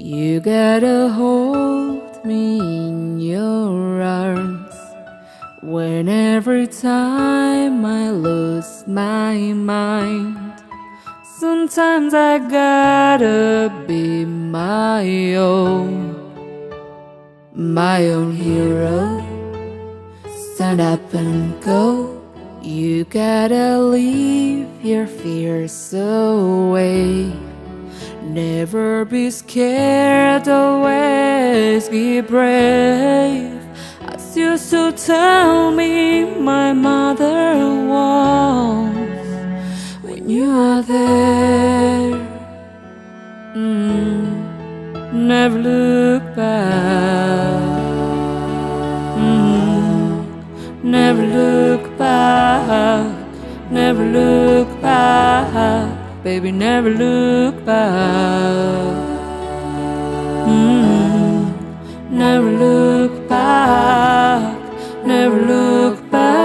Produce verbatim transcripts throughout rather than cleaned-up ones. You gotta hold me in your arms when every time I lose my mind. Sometimes I gotta be my own, my own hero. Stand up and go. You gotta leave your fears away. Never be scared, always be brave. As you used to tell me my mother once, when you are there, mm, never look back, mm, never look back, never look back. Baby, never look back, mm-hmm. Never look back, never look back.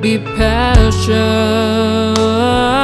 Be patient.